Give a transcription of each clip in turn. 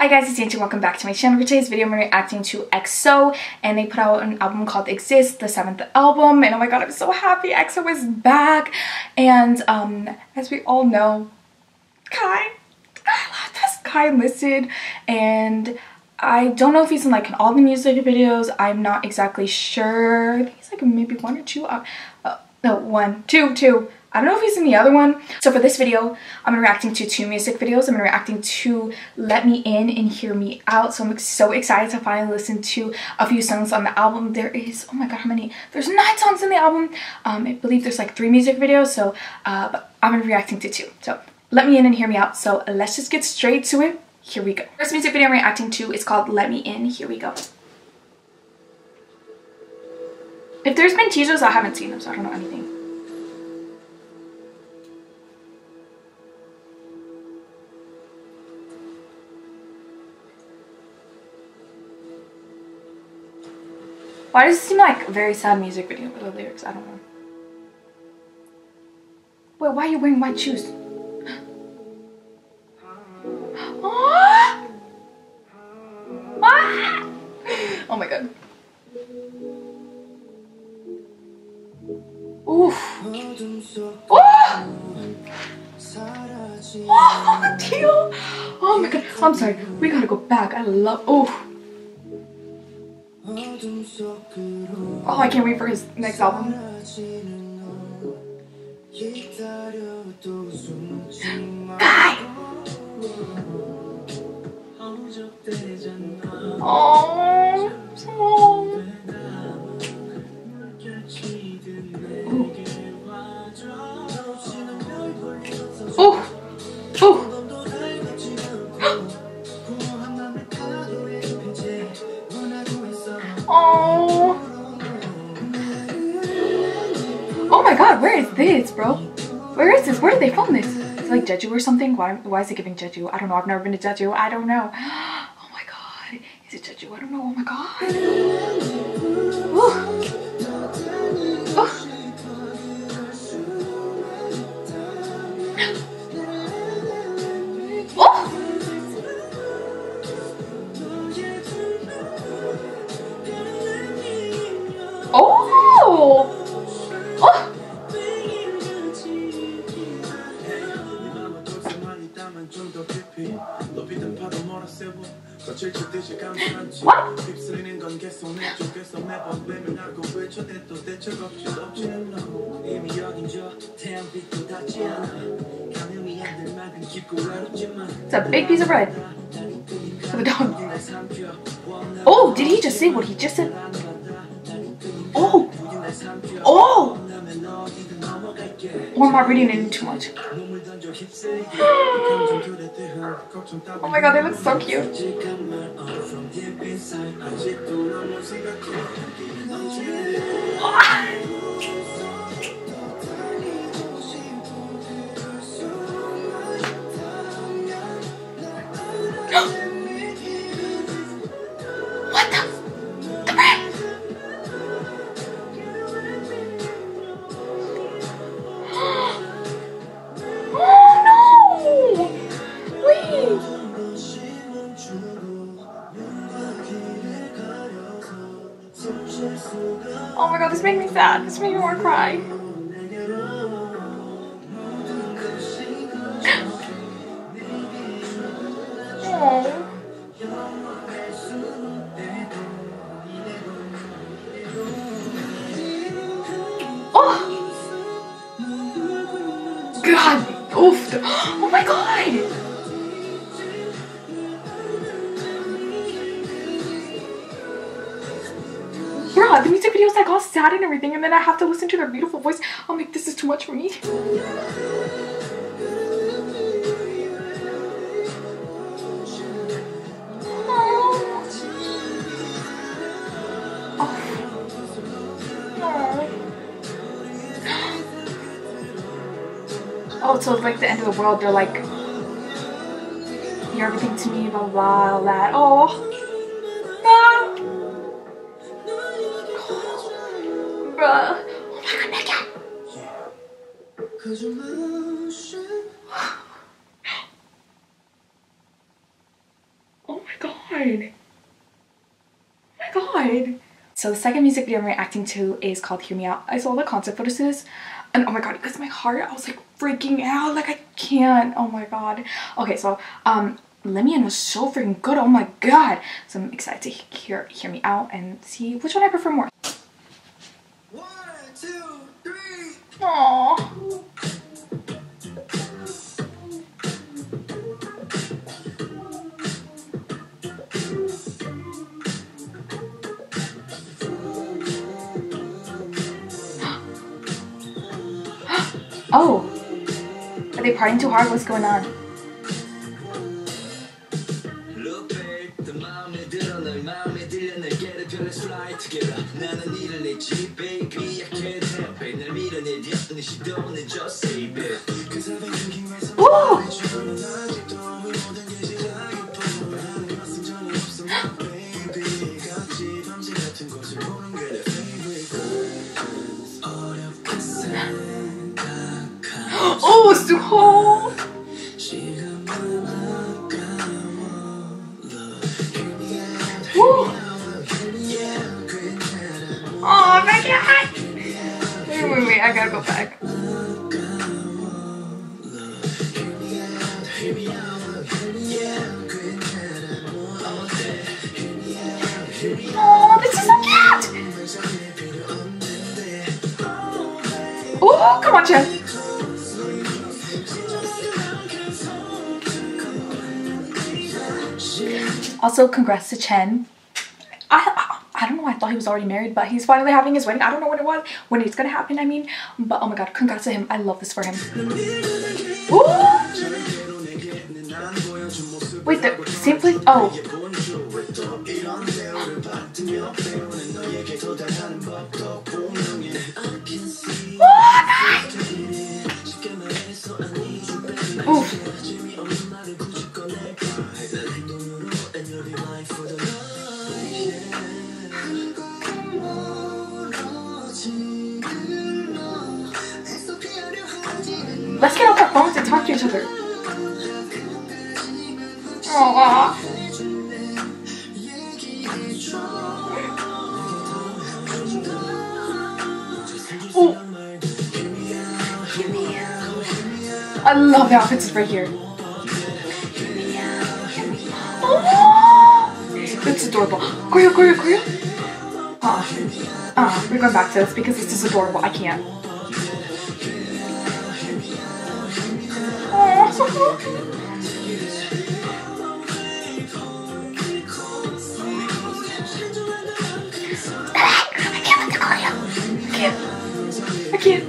Hi guys, it's Yanji. Welcome back to my channel. For today's video, I'm reacting to EXO, and they put out an album called Exist, the 7th album, and oh my god, I'm so happy EXO is back. And as we all know, Kai listed, and I don't know if he's in like all the music videos. I'm not exactly sure. I think he's like maybe one or two. No, two. I don't know if he's in the other one. So for this video, I'm reacting to two music videos. I'm reacting to Let Me In and Hear Me Out. So I'm so excited to finally listen to a few songs on the album. There is, oh my god, how many? There's 9 songs in the album. I believe there's like 3 music videos. So but I'm reacting to 2. So Let Me In and Hear Me Out. So let's just get straight to it. Here we go. First music video I'm reacting to is called Let Me In. Here we go. If there's been teasers, I haven't seen them, so I don't know anything. Why does it seem like a very sad music video with the lyrics? I don't know. Wait, why are you wearing white shoes? Oh my god. Oof. Oh! Oh, deal. Oh my god. I'm sorry. We gotta go back. I love. Oh. Oh, I can't wait for his next album. Kai! Oh, oh. Oh. Where is this, bro? Where is this? Where did they film this? It's like Jeju or something? Why is it giving Jeju? I don't know. I've never been to Jeju. I don't know. Oh my god. Is it Jeju? I don't know. Oh my god. Ooh. Oh. Oh. Oh. What? It's a big piece of bread for the dog. Oh, did he just say what he just said? Oh! Oh! Or am I reading it too much? Oh my god, they look so cute. What the bread? Oh my god, this made me sad. This made me want to cry. Oh. Oh. God. Oof. Oh my god. The music video is like all sad and everything, and then I have to listen to their beautiful voice. I'm like, this is too much for me. Oh. Oh, so it's like the end of the world. They're like, you're everything to me, blah blah, all that. Oh. Oh my god, Megan! Oh my god. So the second music video I'm reacting to is called Hear Me Out. I saw the concert photos and oh my god, it was my heart. I was like freaking out, like I can't. Oh my god. Okay, so Let Me In was so freaking good. Oh my god. So I'm excited to hear Me Out and see which one I prefer more. 1, 2, 3. Aww. Oh, are they partying too hard? What's going on? Oh, it's too cold. Woo. Oh my god! Wait, I gotta go back. Oh, this is so cute! Oh, come on, Chen. Also, congrats to Chen. I don't know, I thought he was already married, but he's finally having his wedding. I don't know when it was, when it's gonna happen, I mean. But oh my god, congrats to him. I love this for him. Ooh! Wait, the same place? Oh! Ooh! Let's get off our phones and talk to each other. Aww. Oh. I love the outfits right here. Oh. It's adorable. Choreo. We're going back to this because this is adorable. I can't. I can't.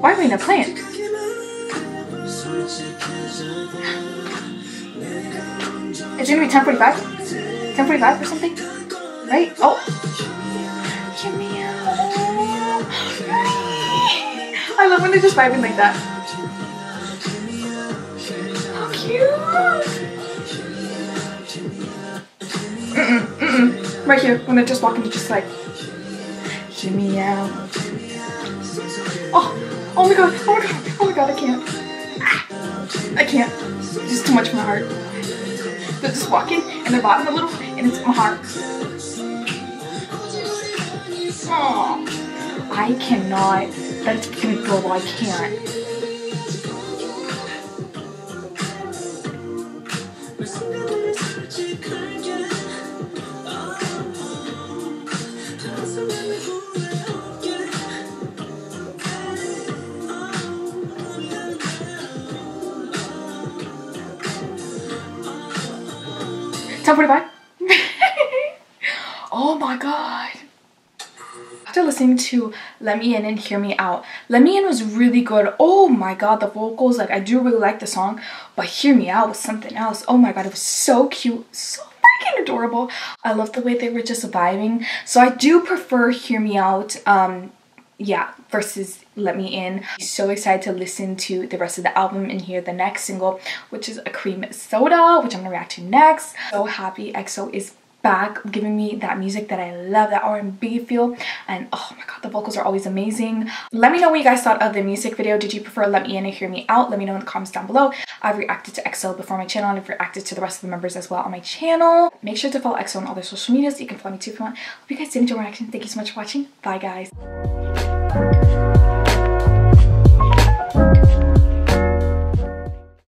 Why are we in a plant? It's gonna be 10:45? 10:45 or something? Right? Oh! I love when they're just vibing like that. How cute! Right here, when they're just walking, they're just like... Hear me out. Oh, oh my god, I can't. I can't. It's just too much for my heart. They're just walking and they're vibing a little and it's my heart. Aww. I cannot. That's freaking adorable. I can't. Oh my god. After listening to Let Me In and Hear Me Out, Let Me In was really good. Oh my god, the vocals, like I do really like the song, but Hear Me Out was something else. Oh my god, it was so cute, so pretty. freaking adorable. I love the way they were just vibing. So I do prefer Hear Me Out, yeah, versus Let Me In. So excited to listen to the rest of the album and hear the next single, which is A Cream Soda, which I'm gonna react to next. So happy EXO is back, giving me that music that I love, that R&B feel, and oh my god, the vocals are always amazing. Let me know what you guys thought of the music video. Did you prefer Let Me In and Hear Me Out? Let me know in the comments down below. I've reacted to EXO before on my channel, and I've reacted to the rest of the members as well on my channel. Make sure to follow EXO on all their social medias. You can follow me too if you want. Hope you guys did enjoy my reaction. Thank you so much for watching. Bye guys.